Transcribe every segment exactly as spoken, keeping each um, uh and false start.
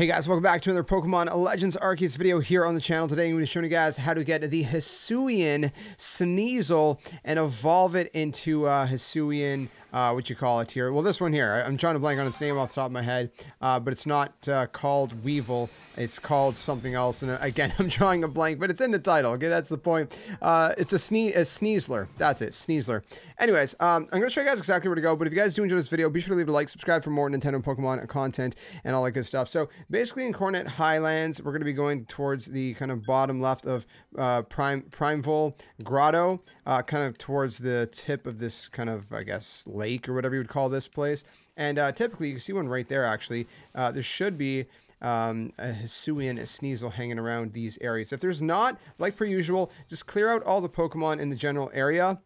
Hey guys, welcome back to another Pokemon Legends Arceus video here on the channel. Today I'm going to be showing you guys how to get the Hisuian Sneasel and evolve it into uh, Hisuian, uh, what you call it here. Well, this one here, I'm trying to blank on its name off the top of my head, uh, but it's not uh, called Weevil. It's called something else, and again, I'm drawing a blank, but it's in the title. Okay, that's the point. Uh, it's a, sne a Sneasler. That's it, Sneasler. Anyways, um, I'm going to show you guys exactly where to go, but if you guys do enjoy this video, be sure to leave a like, subscribe for more Nintendo and Pokemon content, and all that good stuff. So, basically, in Coronet Highlands, we're going to be going towards the kind of bottom left of uh, Prime Primeval Grotto, uh, kind of towards the tip of this kind of, I guess, lake or whatever you would call this place. And uh, typically, you can see one right there, actually. Uh, there should be um, a Hisuian Sneasel hanging around these areas. If there's not, like per usual, just clear out all the Pokemon in the general area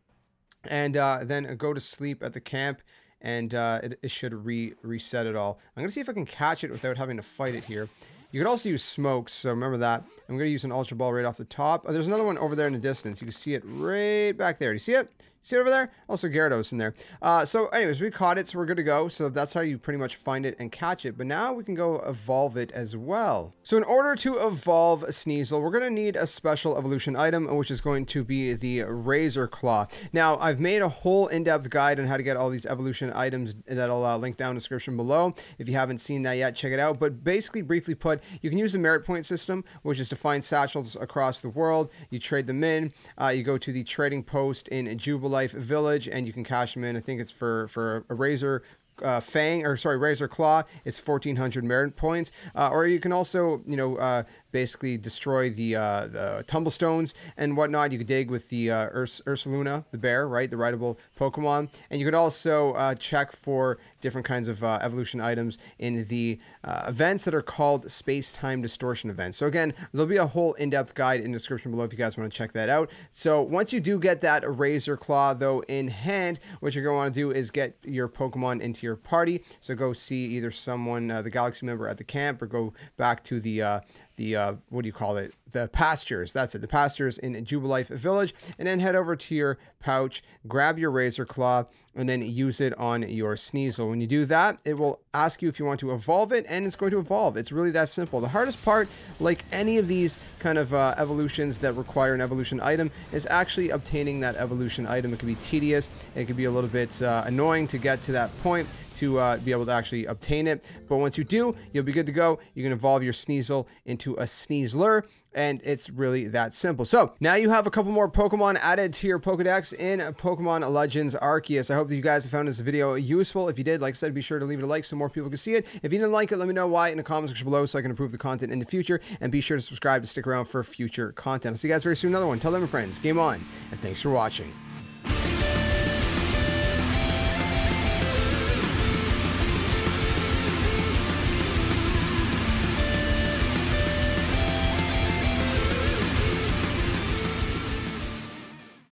and uh, then go to sleep at the camp. And uh, it, it should re reset it all. I'm going to see if I can catch it without having to fight it here. You could also use smokes, so remember that. I'm going to use an Ultra Ball right off the top. Oh, there's another one over there in the distance. You can see it right back there. Do you see it? See it over there? Also Gyarados in there. Uh, so anyways, we caught it, so we're good to go. So that's how you pretty much find it and catch it. But now we can go evolve it as well. So in order to evolve Sneasel, we're going to need a special evolution item, which is going to be the Razor Claw. Now, I've made a whole in-depth guide on how to get all these evolution items that I'll uh, link down in the description below. If you haven't seen that yet, check it out. But basically, briefly put, you can use the merit point system, which is to find satchels across the world. You trade them in. Uh, you go to the trading post in Jubilife Village and you can cash them in. I think it's for for a razor uh, fang or sorry razor claw. It's fourteen hundred merit points, uh, or you can also you know uh, basically destroy the uh, the tumblestones and whatnot. You could dig with the uh, Urs Ursaluna, the bear, right, the rideable Pokemon, and you could also uh, check for different kinds of uh, evolution items in the uh, events that are called space-time distortion events. So again, there'll be a whole in-depth guide in the description below if you guys want to check that out. So once you do get that Razor Claw though in hand, what you're going to want to do is get your Pokemon into your party. So go see either someone, uh, the Galaxy member at the camp, or go back to the uh, the uh, what do you call it? The pastures, that's it, the pastures in Jubilife Village, and then head over to your pouch, grab your Razor Claw, and then use it on your Sneasel. When you do that, it will ask you if you want to evolve it, and it's going to evolve. It's really that simple. The hardest part, like any of these kind of uh, evolutions that require an evolution item, is actually obtaining that evolution item. It can be tedious, it can be a little bit uh, annoying to get to that point, to uh, be able to actually obtain it. But once you do, you'll be good to go. You can evolve your Sneasel into a Sneasler, and it's really that simple. So now you have a couple more Pokemon added to your Pokedex in Pokemon Legends Arceus. I hope that you guys have found this video useful. If you did, like I said, be sure to leave it a like so more people can see it. If you didn't like it, let me know why in the comments section below so I can improve the content in the future. And be sure to subscribe to stick around for future content. I'll see you guys very soon, another one. Tell them, friends, game on, and thanks for watching.